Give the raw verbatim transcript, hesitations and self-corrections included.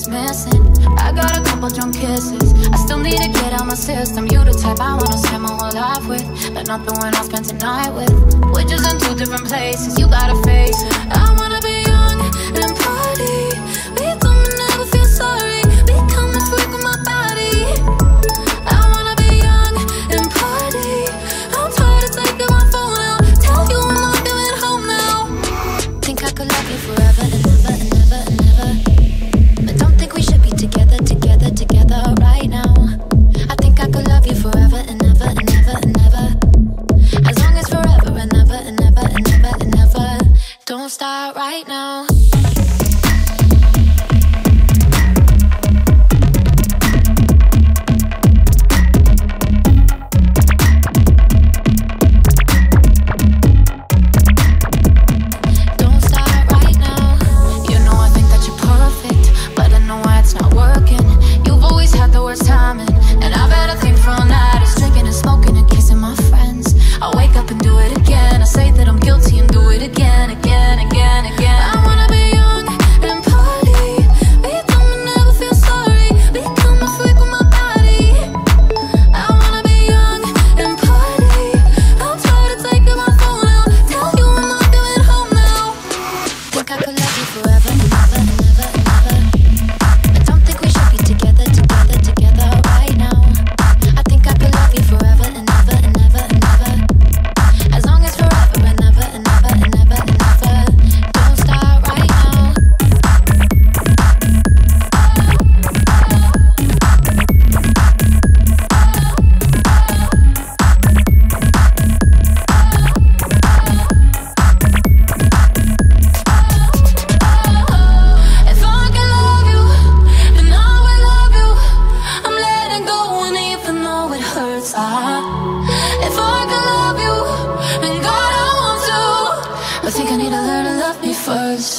is missing. I got a couple drunk kisses I still need to get out my system. You the type I wanna spend my whole life with, but not the one I spent tonight with. We're just in two different places, you gotta face it. I wanna be young and party. We come and never feel sorry. We come and freak with my body. I wanna be young and party. I'm tired of taking my phone out. Tell you I'm not doing home now. Think I could love you forever and ever and ever and ever, but don't think we should be together, together, together right now. I think I could love you forever and ever and ever and ever, as long as forever and ever and ever and ever and ever. Don't start right now. I think I need to learn to love me first.